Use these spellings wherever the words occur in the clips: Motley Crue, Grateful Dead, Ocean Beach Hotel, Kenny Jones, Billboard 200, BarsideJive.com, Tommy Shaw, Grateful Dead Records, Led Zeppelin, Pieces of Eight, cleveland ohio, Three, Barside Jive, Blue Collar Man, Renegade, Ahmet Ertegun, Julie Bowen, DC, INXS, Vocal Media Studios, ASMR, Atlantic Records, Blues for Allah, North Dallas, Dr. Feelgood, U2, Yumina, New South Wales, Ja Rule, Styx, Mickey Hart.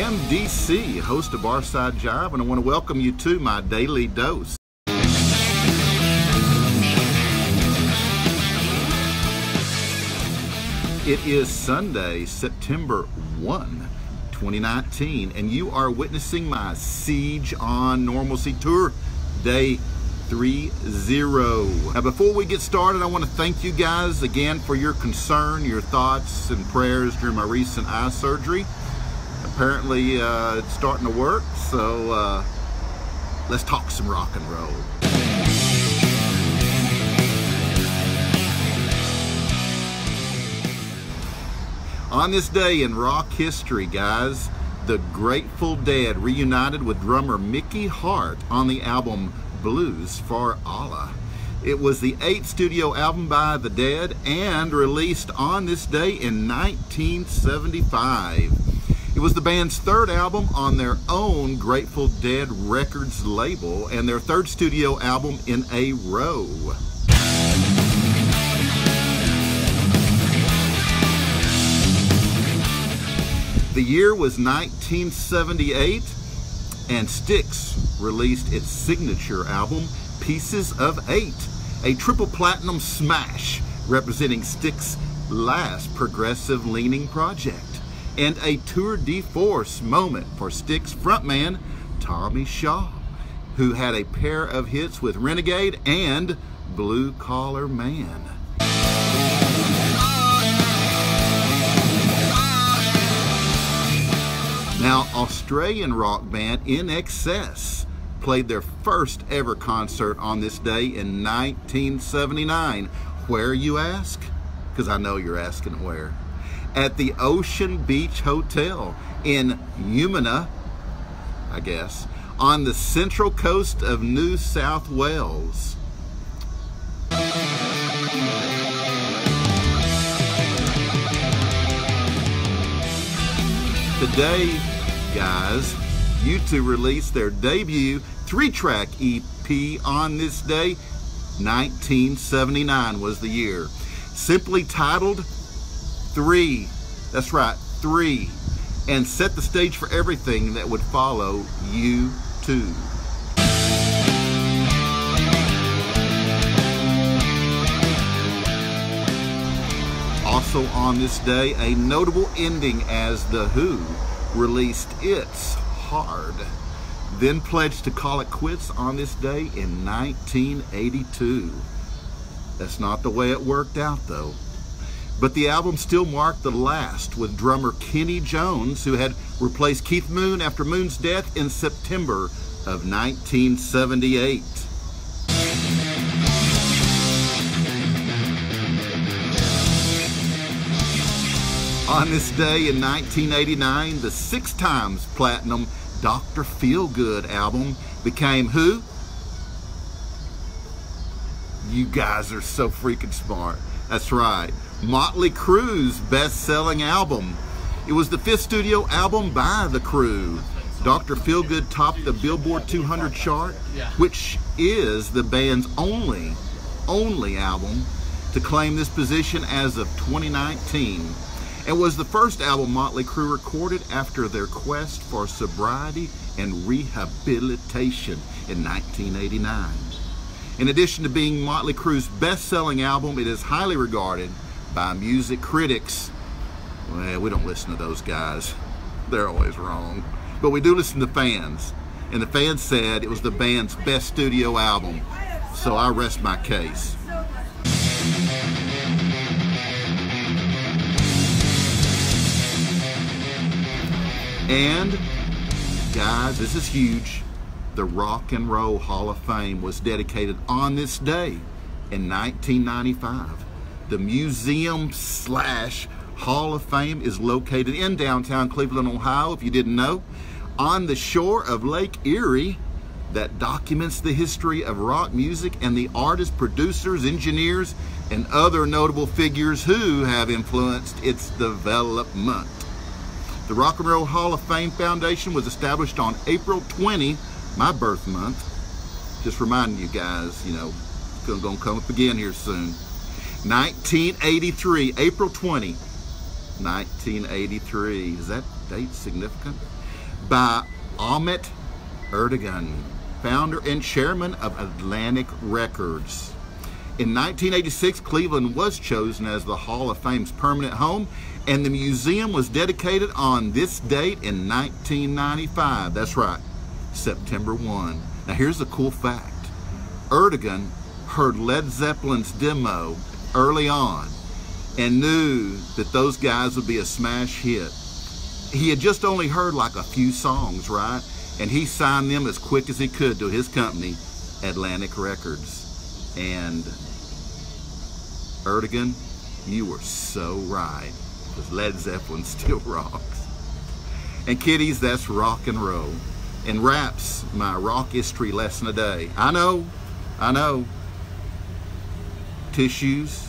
am DC, host of Barside Jive, and I want to welcome you to my Daily Dose. It is Sunday, September 1, 2019, and you are witnessing my Siege on Normalcy Tour, Day 30. Now, before we get started, I want to thank you guys again for your concern, your thoughts, and prayers during my recent eye surgery. Apparently, it's starting to work, so let's talk some rock and roll. On this day in rock history, guys, the Grateful Dead reunited with drummer Mickey Hart on the album Blues for Allah. It was the 8th studio album by the Dead and released on this day in 1975. It was the band's third album on their own Grateful Dead Records label and their third studio album in a row. The year was 1978 and Styx released its signature album, Pieces of Eight, a triple platinum smash representing Styx's last progressive-leaning project, and a tour de force moment for Styx frontman Tommy Shaw, who had a pair of hits with Renegade and Blue Collar Man. Now, Australian rock band INXS played their first ever concert on this day in 1979. Where, you ask? Because I know you're asking where. At the Ocean Beach Hotel in Yumina, I guess, on the central coast of New South Wales. Today, guys, U2 released their debut 3-track EP on this day. 1979 was the year. Simply titled Three. That's right, Three. And set the stage for everything that would follow U2. Also on this day, a notable ending as The Who released It's Hard, then pledged to call it quits on this day in 1982. That's not the way it worked out, though. But the album still marked the last with drummer Kenny Jones, who had replaced Keith Moon after Moon's death in September of 1978. On this day in 1989, the 6 times platinum Dr. Feelgood album became who? You guys are so freaking smart. That's right, Motley Crue's best-selling album. It was the 5th studio album by the Crew. Dr. Feelgood topped the Billboard 200 chart, which is the band's only album to claim this position as of 2019. It was the first album Motley Crue recorded after their quest for sobriety and rehabilitation in 1989. In addition to being Motley Crue's best-selling album, it is highly regarded by music critics. Well, we don't listen to those guys. They're always wrong. But we do listen to fans. And the fans said it was the band's best studio album. So I rest my case. And, guys, this is huge. The Rock and Roll Hall of Fame was dedicated on this day in 1995. The museum / Hall of Fame is located in downtown Cleveland, Ohio, if you didn't know, on the shore of Lake Erie, that documents the history of rock music and the artists, producers, engineers, and other notable figures who have influenced its development. The Rock and Roll Hall of Fame Foundation was established on April 20, my birth month. Just reminding you guys, you know, it's going to come up again here soon. 1983, April 20, 1983. Is that date significant? by Ahmet Ertegun, founder and chairman of Atlantic Records. In 1986, Cleveland was chosen as the Hall of Fame's permanent home, and the museum was dedicated on this date in 1995. That's right, September 1. Now here's a cool fact. Ertegun heard Led Zeppelin's demo early on and knew that those guys would be a smash hit. He had just only heard like a few songs, right? And he signed them as quick as he could to his company, Atlantic Records. And Ertegun, you were so right, because Led Zeppelin still rocks. And kiddies, that's rock and roll. And wraps my rock history lesson today. I know. Tissues.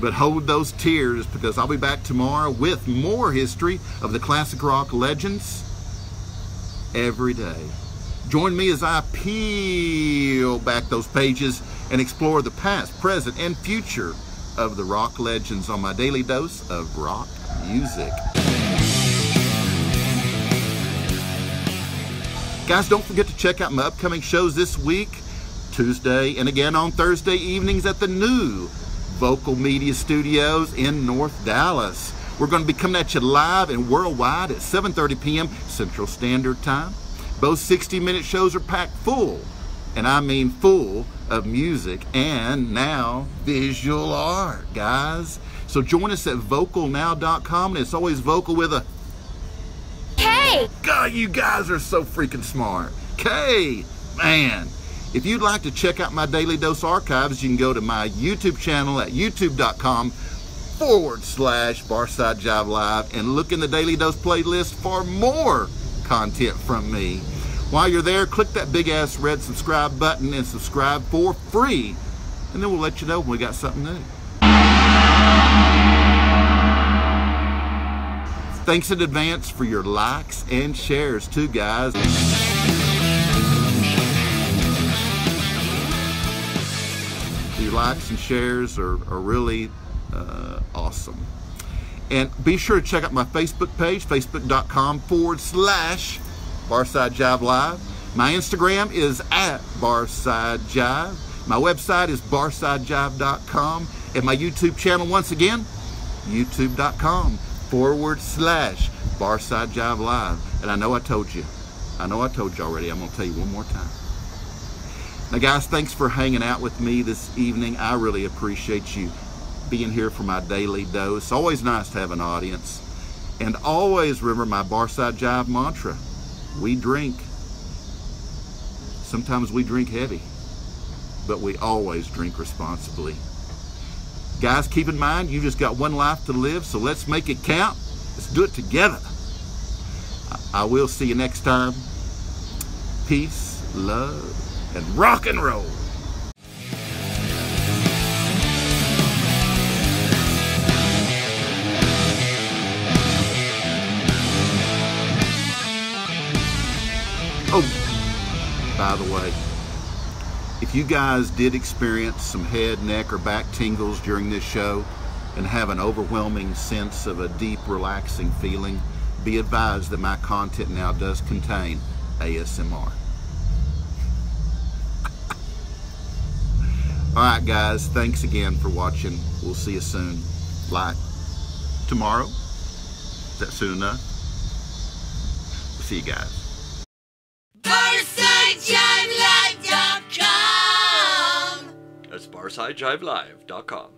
But hold those tears, because I'll be back tomorrow with more history of the classic rock legends every day. Join me as I peel back those pages and explore the past, present, and future of the rock legends on my daily dose of rock music. Guys, don't forget to check out my upcoming shows this week, Tuesday, and again on Thursday evenings at the new Vocal Media Studios in North Dallas. We're going to be coming at you live and worldwide at 7:30 p.m. Central Standard Time. Both 60-minute shows are packed full, and I mean full, of music and now visual art, guys. So join us at vocalnow.com, and it's always vocal with a K. God, you guys are so freaking smart. K, man. If you'd like to check out my Daily Dose archives, you can go to my YouTube channel at youtube.com/BarsideJiveLive and look in the Daily Dose playlist for more content from me. While you're there, click that big-ass red subscribe button and subscribe for free, and then we'll let you know when we got something new. Thanks in advance for your likes and shares too, guys. Your likes and shares are really awesome. And be sure to check out my Facebook page, facebook.com/BarsideJiveLive. My Instagram is @BarsideJive. My website is barsidejive.com. And my YouTube channel, once again, youtube.com/BarsideJiveLive. And I know I told you already. I'm going to tell you one more time. Now, guys, thanks for hanging out with me this evening. I really appreciate you being here for my Daily Dose. Always nice to have an audience. And always remember my Barside Jive mantra. We drink. Sometimes we drink heavy, but we always drink responsibly. Guys, keep in mind, you just got one life to live, so let's make it count. Let's do it together. I will see you next time. Peace, love, and rock and roll. Oh, by the way, if you guys did experience some head, neck, or back tingles during this show and have an overwhelming sense of a deep, relaxing feeling, be advised that my content now does contain ASMR. All right, guys, thanks again for watching. We'll see you soon. Like tomorrow? Is that soon enough? We'll see you guys. BarsideJiveLive.com. That's BarsideJiveLive.com.